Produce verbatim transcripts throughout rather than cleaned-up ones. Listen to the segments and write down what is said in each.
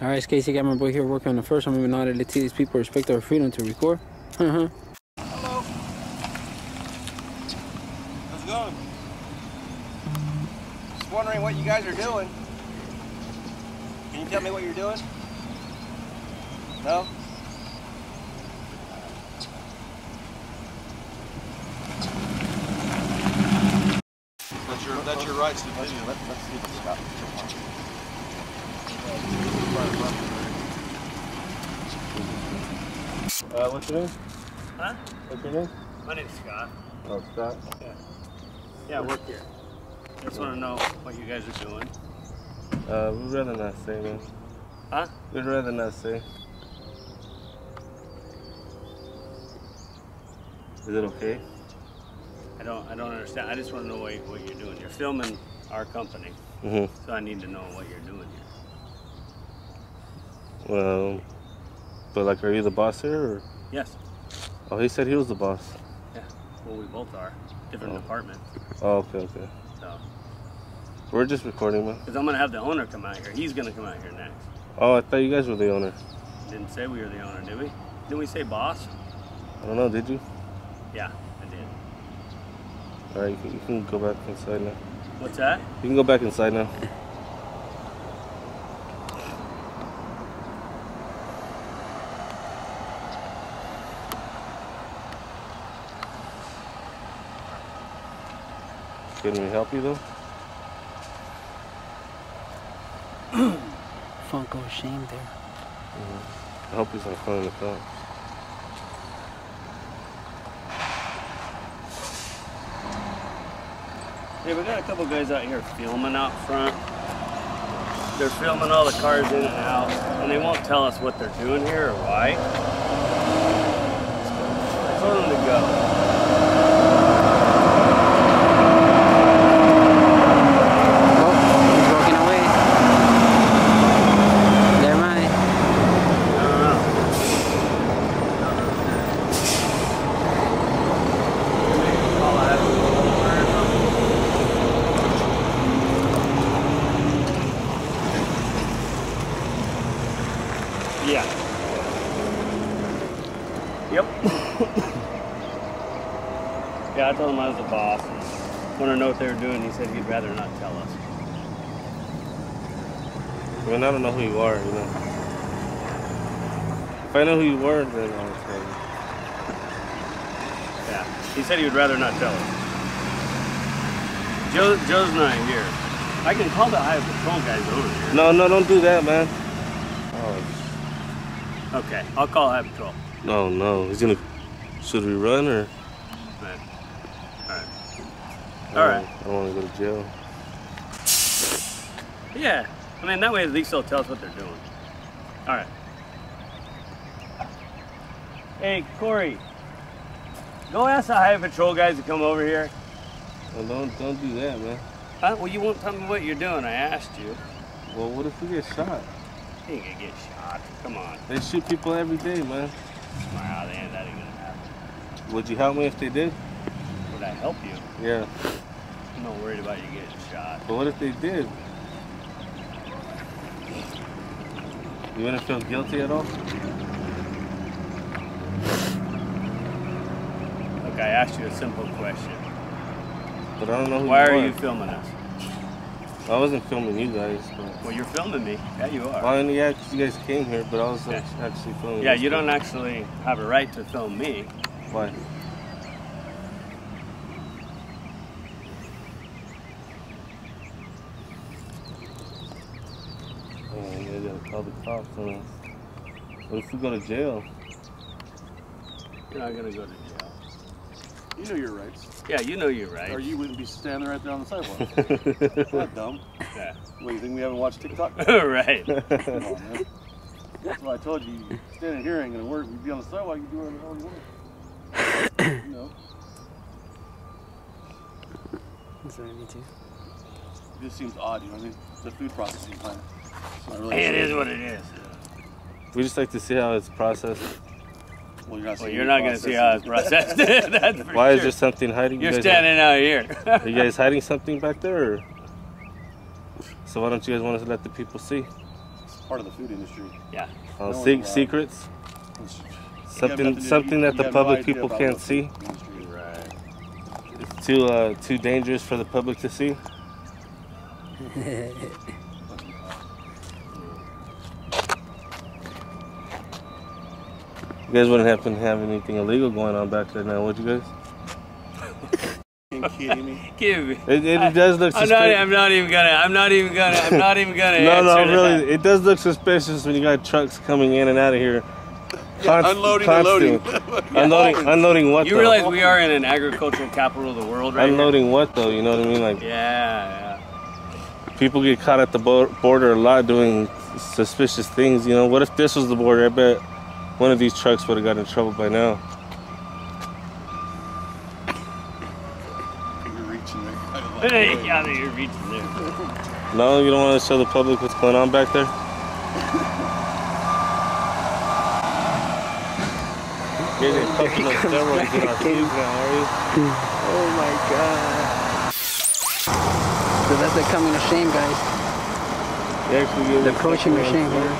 All right, it's Casey, got my boy here working on the first one. We know how to let these people respect our freedom to record. Hello. How's it going? Just wondering what you guys are doing. Can you tell me what you're doing? No? That's your, that's your rights to video. Let's, let's see what's about it. Uh, what's your name? Huh? What's your name? My name's Scott. Oh, Scott? Yeah. Yeah, I work here. I just want to know what you guys are doing. Uh, we'd rather not say, man. Huh? We'd rather not say. Is it okay? I don't, I don't understand. I just want to know what, what you're doing. You're filming our company, mm-hmm. So I need to know what you're doing here. Well, but like, are you the boss here? Or? Yes. Oh, he said he was the boss. Yeah. Well, we both are. Different oh. department. Oh, okay, okay. So. We're just recording, man. Because I'm going to have the owner come out here. He's going to come out here next. Oh, I thought you guys were the owner. Didn't say we were the owner, did we? Didn't we say boss? I don't know, did you? Yeah, I did. All right, you can, you can go back inside now. What's that? You can go back inside now. Can we help you, though? Funko shame there. Mm-hmm. I hope he's not calling the cops. Hey, we got a couple guys out here filming out front. They're filming all the cars in and out, and they won't tell us what they're doing here or why. I told them to go. Yeah. Yep. Yeah, I told him I was the boss. Wanted to know what they were doing. He said he'd rather not tell us. I mean, I don't know who you are, you know. If I know who you were, then I'll tell you. Yeah. He said he would rather not tell us. Joe, Joe's not here. I can call the highway patrol guys over here. No, no, don't do that, man. Oh. Okay, I'll call Highway Patrol. No, no, he's gonna. Should we run or? Alright. Alright. Alright. I don't wanna go to jail. Yeah, I mean, that way at least they'll tell us what they're doing. Alright. Hey, Corey, go ask the Highway Patrol guys to come over here. Well, don't, don't do that, man. Huh? Well, you won't tell me what you're doing, I asked you. Well, what if we get shot? They ain't gonna get shot. Come on. They shoot people every day, man. Wow, they ain't, that ain't gonna happen. Would you help me if they did? Would I help you? Yeah. I'm not worried about you getting shot. But what if they did? You wouldn't feel guilty at all? Look, I asked you a simple question. But I don't know who Why you are. Why are you filming us? I wasn't filming you guys, but... Well, you're filming me. Yeah, you are. Well, yeah, you guys came here, but I was yeah. actually filming Yeah, you people. Don't actually have a right to film me. Why? Oh, you gotta call the cops on us. What if we go to jail? You're not gonna go to jail. You know your rights. Yeah, you know you're right. Or you wouldn't be standing right there on the sidewalk. That's not dumb. Yeah. What, you think we haven't watched TikTok? Right. Come on, man. That's why I told you, you standing here ain't gonna work. You'd be on the sidewalk, you'd do whatever the hell you want. You know. Sorry, me too. It just seems odd, you know what I mean? The food processing plant. Really it is what it is. We just like to see how it's processed. Well, you're not, well, you're not gonna see how it's processed. That's Why sure. is there something hiding? You're you guys standing out here. Are you guys hiding something back there? Or? So why don't you guys want us to let the people see? part of the food industry. Yeah. Uh, no se secrets. Something something that the public people can't see. Right. It's too uh, too dangerous for the public to see. You guys wouldn't happen to have anything illegal going on back there now, would you guys? Are you kidding me? Kidding me. It, it I, does look suspicious. I'm not, I'm not even gonna, I'm not even gonna, I'm not even gonna No, no, really, that. It does look suspicious when you got trucks coming in and out of here. Const yeah, unloading, constant. unloading. yeah. Unloading, unloading what you though? You realize we are in an agricultural capital of the world right Unloading here? What though, you know what I mean? Like, yeah, yeah. People get caught at the border a lot doing suspicious things, you know? What if this was the border? I bet one of these trucks would have got in trouble by now. You're reaching there. Like hey, yeah, you're reaching there. No, you don't want to show the public what's going on back there? You're just pumping up steroids in our cubes now, are you? Oh my god. So that's the coming of shame, guys. They actually give the approaching of shame here.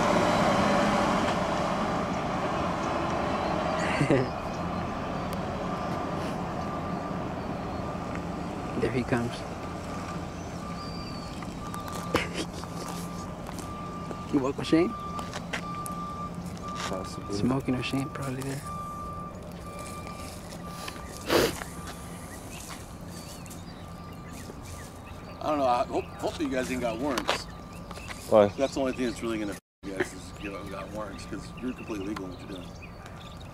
There he comes. You walk with shame? Possibly. Smoking or shame, probably there. I don't know. I hope, hopefully, you guys ain't got warrants. Why? That's the only thing that's really gonna f you guys is you know, you got warrants because you're completely legal in what you're doing.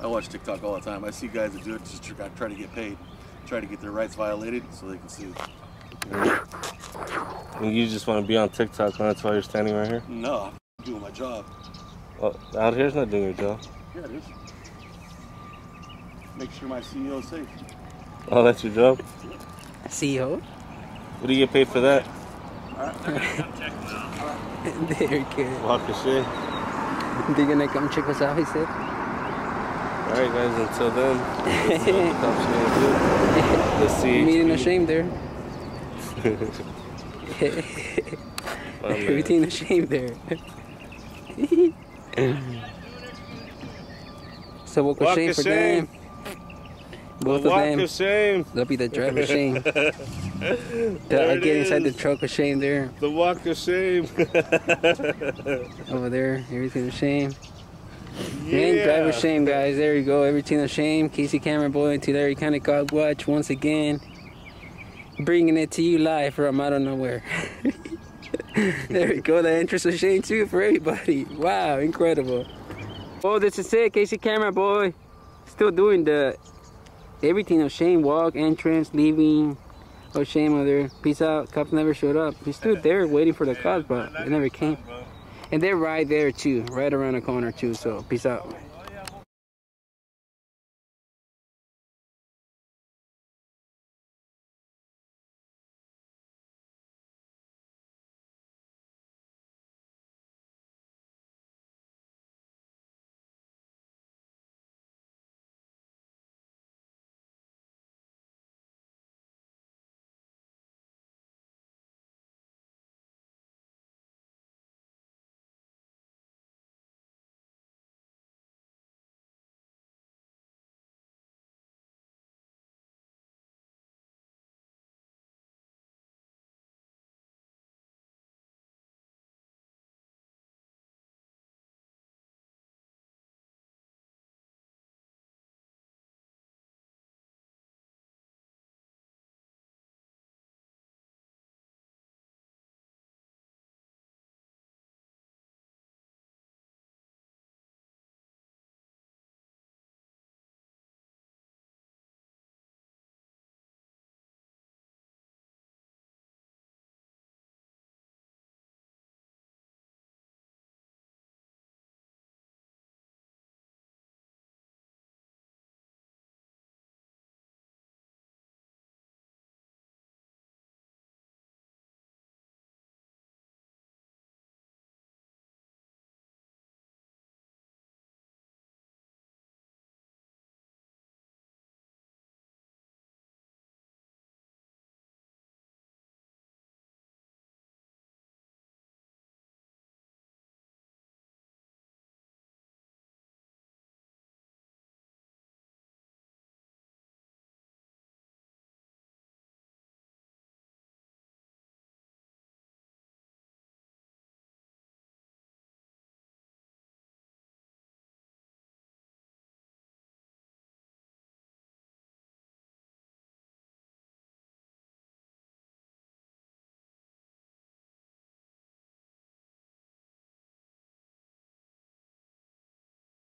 I watch TikTok all the time. I see guys that do it just to try to get paid, try to get their rights violated so they can sue. You know? And you just want to be on TikTok, and that's why you're standing right here? No, I'm doing my job. Well, out here's not doing your job. Yeah, it is. Make sure my C E O is safe. Oh, that's your job? C E O? What do you get paid for that? All right, they're gonna come check us out. They're good. Walk the shit. They're gonna come check us out, he said. Alright guys, until then, let's, uh, let's see. Meeting ashamed there. Everything ashamed there. So walk of shame for them. Both of them. Shame. They'll be the driver of shame. I get inside the truck of shame there. The walk of shame. Over there, everything of shame. Yeah. Man, driver shame, guys. There you go. Everything of shame. Casey Cameron Boy into Larry County Cog Watch once again, bringing it to you live from I don't know where. There we go. The entrance of shame too for everybody. Wow, incredible. Oh, this is it, Casey Cameron Boy. Still doing the everything of shame walk, entrance, leaving. Oh shame, other peace out. Cops never showed up. He stood there waiting for the cops, but they never came. And they're right there too, right around the corner too, so peace out.